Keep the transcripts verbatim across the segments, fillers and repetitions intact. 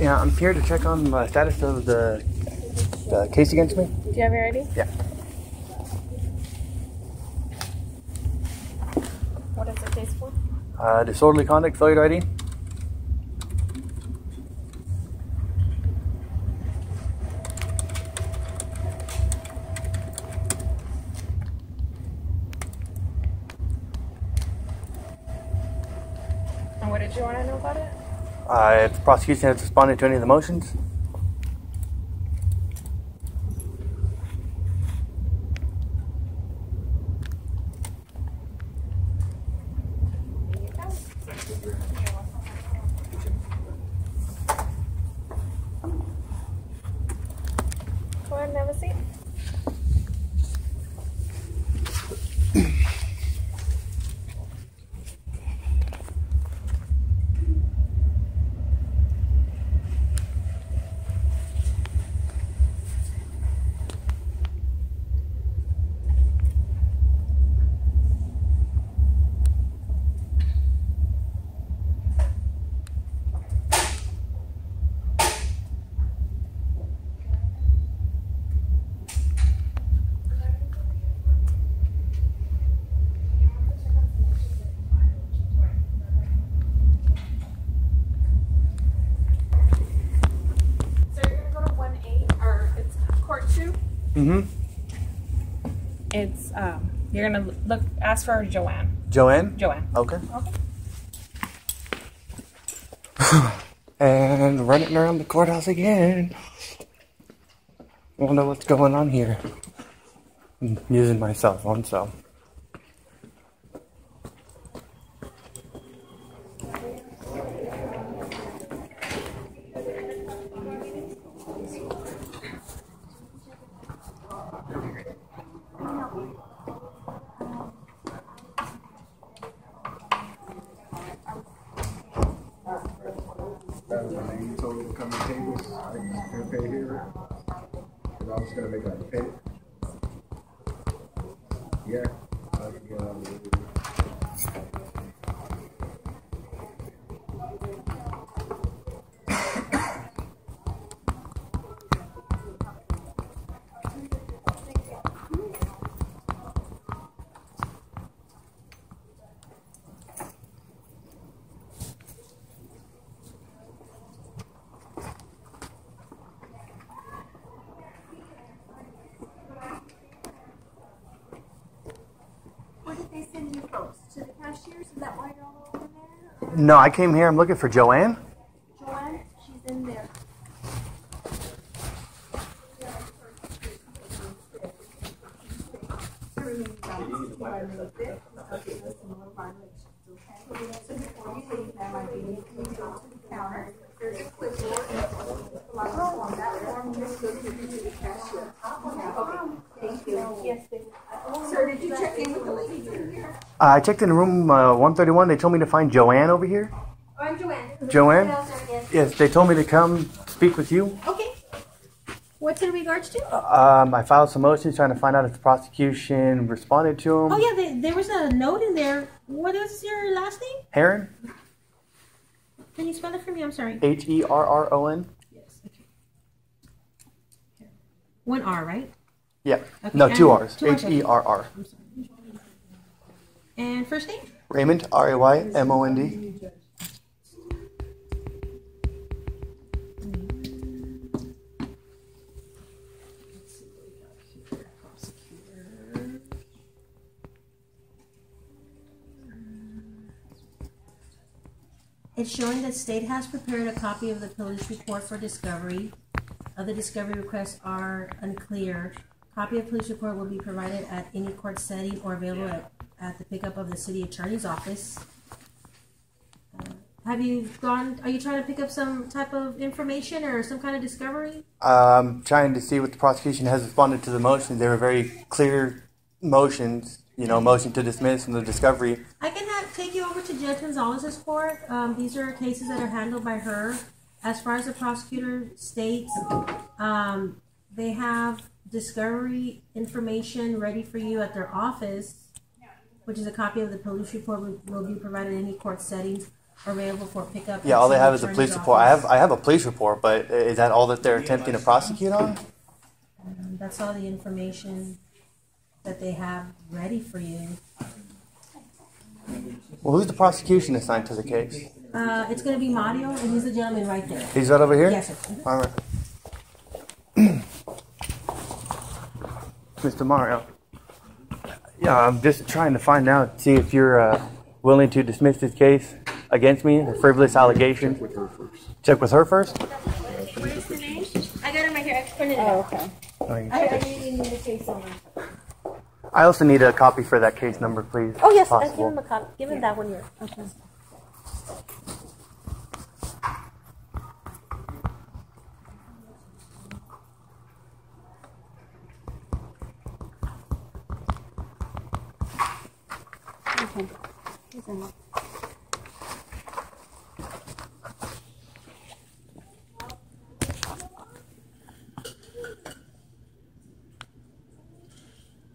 Yeah, I'm here to check on the status of the, the case against me. Do you have your I D? Yeah. What is the case for? Uh, disorderly conduct, failure to I D. And what did you want to know about it? Uh, if the prosecution has responded to any of the motions. Go ahead and have a seat. Mm-hmm. It's um, you're gonna look ask for Joanne. Joanne. Joanne. Okay. Okay. And running around the courthouse again. I don't know what's going on here. I'm using my cell phone, so. You told me to come to tables. I was okay here. And I was gonna make like a pay. Yeah, I can get out of the room. No, I came here. I'm looking for Joanne. Joanne, she's in there. Sir, did you check in with the lady here? Uh, I checked in room uh, one thirty-one. They told me to find Joanne over here. Oh, I'm Joanne. Joanne? Yes. Yes, they told me to come speak with you. Okay. What's in regards to? Uh, um, I filed some motions trying to find out if the prosecution responded to them. Oh, yeah, they, there was a note in there. What is your last name? Heron. Can you spell it for me? I'm sorry. H E R R O N. Yes, okay. One R, right? Yeah. Okay, no, two R's. H E R R. I'm sorry. And first name? Raymond, R A Y M O N D. It's showing that State has prepared a copy of the police report for discovery. Other discovery requests are unclear. Copy of police report will be provided at any court setting or available at, at the pickup of the city attorney's office. Uh, have you gone, are you trying to pick up some type of information or some kind of discovery? Um, trying to see what the prosecution has responded to the motions. They were very clear motions, you know, motion to dismiss and the discovery. I can have, take you over to Judge Gonzalez's court. Um, these are cases that are handled by her. As far as the prosecutor states, um, they have discovery information ready for you at their office, which is a copy of the police report will be provided in any court settings. available for pickup? Yeah, all they have is a police report. I have I have a police report, but is that all that they're attempting to prosecute on? Um, that's all the information that they have ready for you. Well, who's the prosecution assigned to the case? Uh, it's going to be Mario, and he's the gentleman right there. He's right over here? Yes, sir. All right. Mister Mario. Yeah, I'm just trying to find out, see if you're uh, willing to dismiss this case against me, the frivolous allegation. Check with her first. Check with her first? What is the name? I got it right here. I printed it out. Oh, okay. I, I really need a case number. I also need a copy for that case number, please. Oh, yes. I'll give him a copy. Give him yeah. that one here. Okay.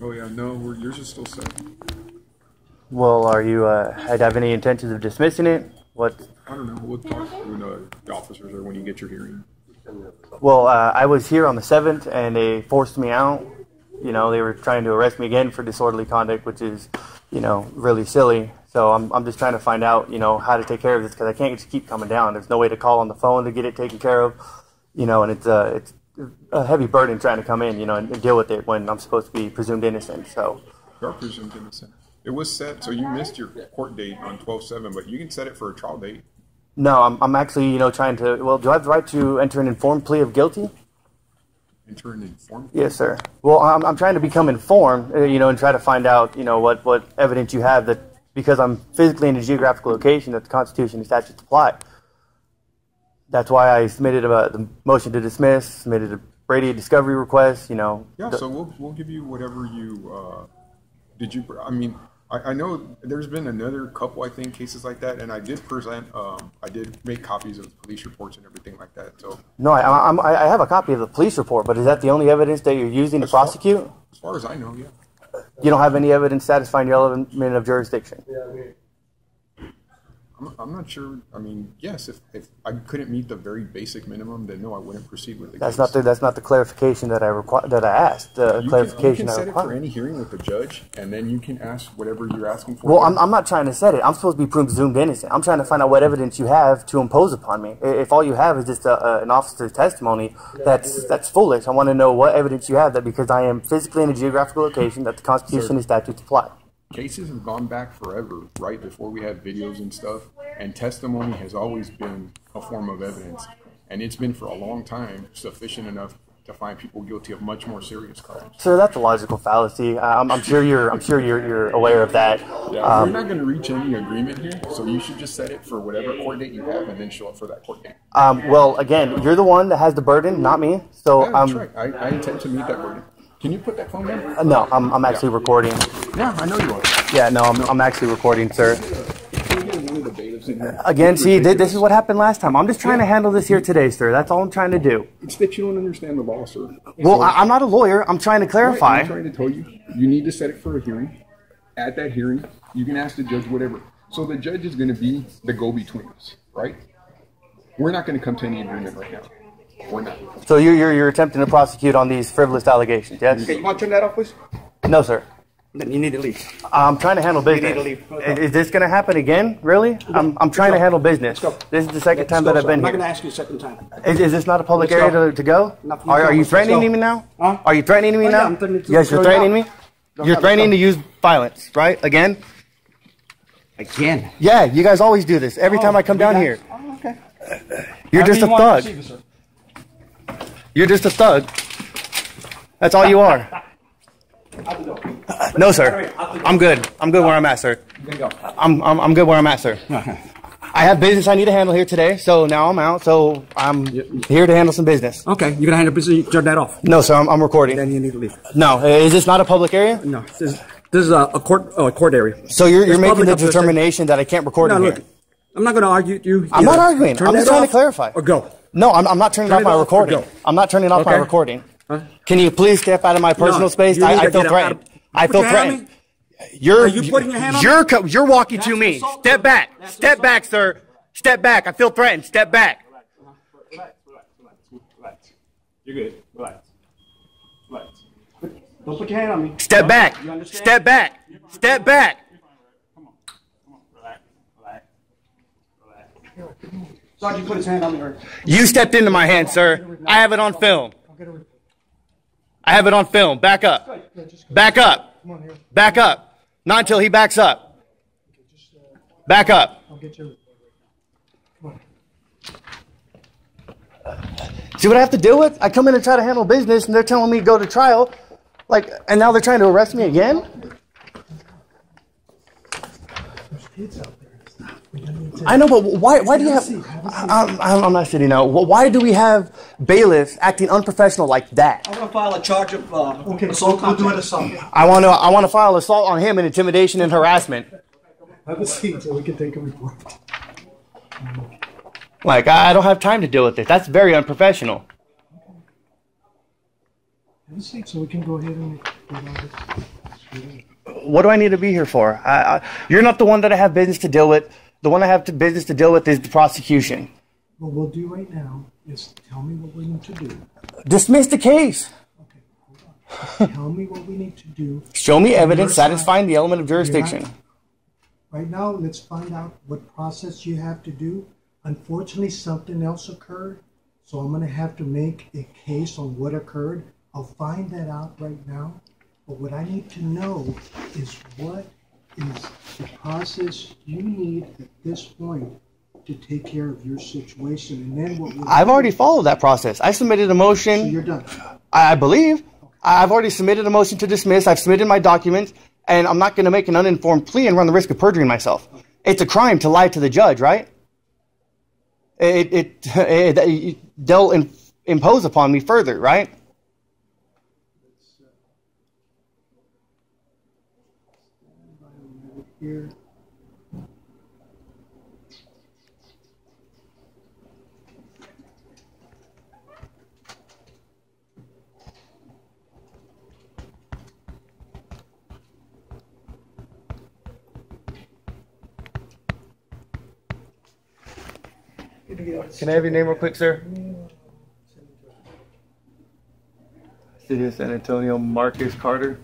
Oh yeah, no, we're, yours is still set. Well, are you? Uh, I'd have any intentions of dismissing it? What? I don't know. We'll talk to the officers or when you get your hearing. Well, uh, I was here on the seventh, and they forced me out. You know, they were trying to arrest me again for disorderly conduct, which is, you know, really silly. So I'm, I'm just trying to find out, you know, how to take care of this, because I can't just keep coming down. There's no way to call on the phone to get it taken care of, you know, and it's uh, it's a heavy burden trying to come in, you know, and, and deal with it when I'm supposed to be presumed innocent. So you are presumed innocent. It was set, so you missed your court date on twelve seven, but you can set it for a trial date. No, I'm, I'm actually, you know, trying to, well, do I have the right to enter an informed plea of guilty? Enter an informed plea? Yes, sir. Well, I'm, I'm trying to become informed, you know, and try to find out, you know, what, what evidence you have that, because I'm physically in a geographical location that the Constitution and statutes apply. That's why I submitted a, the motion to dismiss, submitted a Brady discovery request, you know. Yeah, so we'll, we'll give you whatever you, uh, did you, I mean, I, I know there's been another couple, I think, cases like that, and I did present, um, I did make copies of the police reports and everything like that, so. No, I, I'm, I have a copy of the police report, but is that the only evidence that you're using to prosecute? Far, as far as I know, yeah. You don't have any evidence satisfying your element of jurisdiction? Yeah, I mean, I'm, I'm not sure. I mean, yes, if, if I couldn't meet the very basic minimum, then no, I wouldn't proceed with the that's case. Not the, that's not the clarification that I, requ that I asked. The you clarification can, you can I set it for any hearing with the judge, and then you can ask whatever you're asking for. Well, I'm, I'm not trying to set it. I'm supposed to be presumed innocent. I'm trying to find out what evidence you have to impose upon me. If all you have is just a, a, an officer's testimony, that's, that's foolish. I want to know what evidence you have that because I am physically in a geographical location that the Constitution and statutes apply. Cases have gone back forever, right before we had videos and stuff, and testimony has always been a form of evidence, and it's been for a long time sufficient enough to find people guilty of much more serious crimes. So that's a logical fallacy. I'm, I'm sure you're. I'm sure you're. You're aware of that. Yeah, um, we're not going to reach any agreement here, so you should just set it for whatever court date you have, and then show up for that court date. Um, well, again, you're the one that has the burden, not me. So yeah, that's um, right. I, I intend to meet that burden. Can you put that phone down? Uh, no, I'm, I'm actually yeah. recording. Yeah, I know you are. Yeah, no, I'm, no. I'm actually recording, sir. Again, see, th this is what happened last time. I'm just trying yeah. to handle this here today, sir. That's all I'm trying to do. It's that you don't understand the law, sir. Well, so, I, I'm not a lawyer. I'm trying to clarify. Right, I'm trying to tell you, you need to set it for a hearing. At that hearing, you can ask the judge whatever. So the judge is going to be the go-between us, right? We're not going to come to any agreement right now. We're not. So you're, you're, you're attempting to prosecute on these frivolous allegations, yes? Okay, you want to turn that off, please? No, sir. Then you need to leave. I'm trying to handle business. You need to leave. Is this going to happen again? Really? I'm, I'm trying to handle business. This is the second time that I've been here. I'm not going to ask you a second time. Is, is this not a public area to, to go? Are, are you threatening me now? Huh? Are you threatening me now? Yes, you're threatening me? You're threatening to use violence, right? Again? Again? Yeah, you guys always do this. Every time I come down here. Oh, okay. You're just a thug. You're just a thug. That's all you are. No, sir. I'm good. I'm good where I'm at, sir. I'm, I'm, I'm good where I'm at, sir. I have business I need to handle here today, so now I'm out, so I'm here to handle some business. Okay. You're going to handle business? You turn that off. No, sir. I'm, I'm recording. Then you need to leave. No. Is this not a public area? No. This is, this is a, a court oh, a court area. So you're, you're making the determination that I can't record no, in look, here? I'm not going to argue you. Either. I'm not arguing. Turn I'm just trying to clarify. Or go. No, I'm, I'm not turning Turn off my off recording. I'm not turning off okay. my recording. Huh? Can you please step out of my personal no, space? I, I feel threatened. Of, I feel threatened. You're, Are you putting your hand on you're, me? You're, you're walking That's to me. Assault, step back. That's step assault. back, sir. Step back. I feel threatened. Step back. Relax. Relax. Relax. Relax. You're good. Relax. Relax. Don't put your hand on me. Step no, back. You understand? Step back. Step back. Come on. Come on. Relax. Relax. Relax. Sergeant, put his hand on me. Or... You stepped into my hand, sir. I have it on film. I have it on film. Back up. Back up. Back up. Not until he backs up. Back up. See what I have to deal with? I come in and try to handle business, and they're telling me to go to trial. Like, and now they're trying to arrest me again? There's kids out there. Stop. I know, but why, why do you have... I'm, I'm not shitty now. Why do we have bailiffs acting unprofessional like that? I want to file a charge of uh, okay, assault. We'll do an assault. I want to I want to file assault on him and intimidation and harassment. Have a seat so we can take a report. Like, I don't have time to deal with this. That's very unprofessional. Have a seat so we can go ahead and... What do I need to be here for? I, I, you're not the one that I have business to deal with. The one I have to business to deal with is the prosecution. What we'll do right now is tell me what we need to do. Dismiss the case. Okay, hold on. Tell me what we need to do. Show me evidence satisfying the element of jurisdiction. Not, right now, let's find out what process you have to do. Unfortunately, something else occurred, so I'm going to have to make a case on what occurred. I'll find that out right now. But what I need to know is what is the process you need at this point to take care of your situation. And then what we'll I've already followed that process. I submitted a motion. So you're done. I believe. Okay. I've already submitted a motion to dismiss. I've submitted my documents, and I'm not going to make an uninformed plea and run the risk of perjuring myself. Okay. It's a crime to lie to the judge, right? It, it, it, it they'll in, impose upon me further, right? Here. Can I have your name real quick, sir? City of San Antonio, Marcus Carter.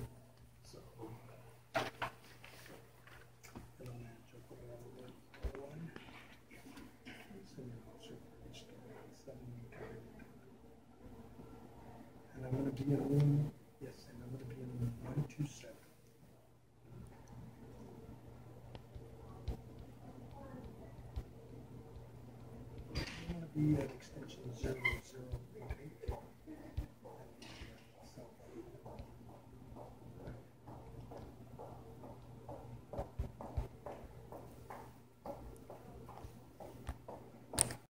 Be at extension zero zero eight.